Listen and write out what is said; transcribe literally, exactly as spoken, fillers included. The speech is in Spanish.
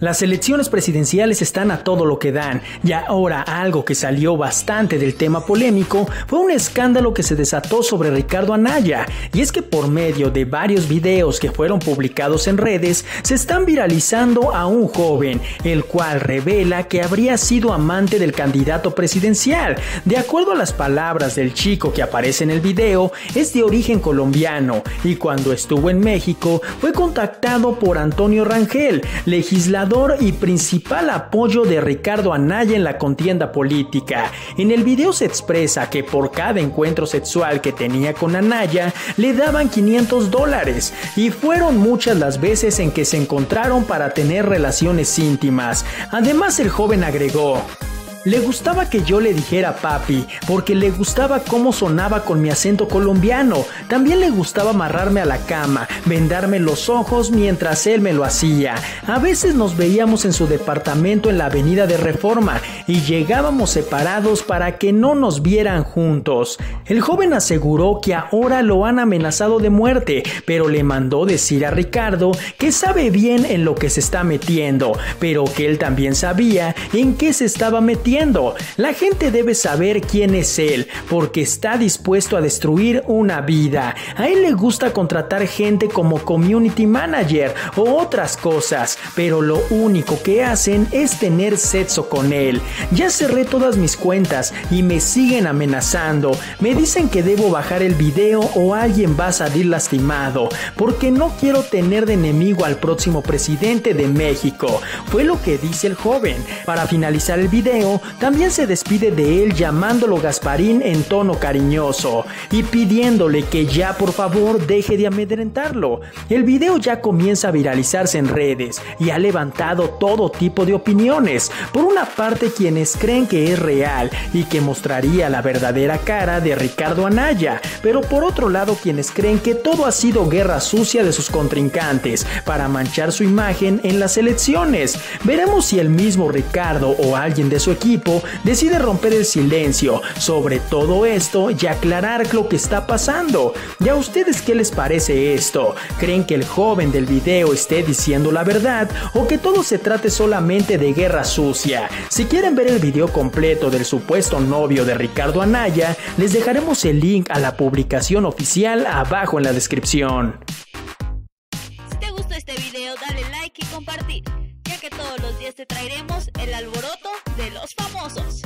Las elecciones presidenciales están a todo lo que dan, y ahora algo que salió bastante del tema polémico fue un escándalo que se desató sobre Ricardo Anaya, y es que por medio de varios videos que fueron publicados en redes, se están viralizando a un joven, el cual revela que habría sido amante del candidato presidencial. De acuerdo a las palabras del chico que aparece en el video, es de origen colombiano, y cuando estuvo en México, fue contactado por Antonio Rangel, legislador y principal apoyo de Ricardo Anaya en la contienda política. En el video se expresa que por cada encuentro sexual que tenía con Anaya le daban quinientos dólares, y fueron muchas las veces en que se encontraron para tener relaciones íntimas. Además, el joven agregó: "Le gustaba que yo le dijera papi, porque le gustaba cómo sonaba con mi acento colombiano. También le gustaba amarrarme a la cama, vendarme los ojos mientras él me lo hacía. A veces nos veíamos en su departamento en la avenida de Reforma y llegábamos separados para que no nos vieran juntos". El joven aseguró que ahora lo han amenazado de muerte, pero le mandó decir a Ricardo que sabe bien en lo que se está metiendo, pero que él también sabía en qué se estaba metiendo. La gente debe saber quién es él, porque está dispuesto a destruir una vida. A él le gusta contratar gente como community manager o otras cosas, pero lo único que hacen es tener sexo con él. "Ya cerré todas mis cuentas y me siguen amenazando. Me dicen que debo bajar el video o alguien va a salir lastimado, porque no quiero tener de enemigo al próximo presidente de México", fue lo que dice el joven. Para finalizar el video, también se despide de él llamándolo Gasparín en tono cariñoso y pidiéndole que ya por favor deje de amedrentarlo. El video ya comienza a viralizarse en redes y ha levantado todo tipo de opiniones. Por una parte, quienes creen que es real y que mostraría la verdadera cara de Ricardo Anaya, pero por otro lado quienes creen que todo ha sido guerra sucia de sus contrincantes para manchar su imagen en las elecciones. Veremos si el mismo Ricardo o alguien de su equipo equipo decide romper el silencio sobre todo esto y aclarar lo que está pasando. ¿Y a ustedes qué les parece esto? ¿Creen que el joven del video esté diciendo la verdad o que todo se trate solamente de guerra sucia? Si quieren ver el video completo del supuesto novio de Ricardo Anaya, les dejaremos el link a la publicación oficial abajo en la descripción. Si te gustó este video, dale like y compartir, ya que todos los días te traeremos El Alboroto de los Famosos.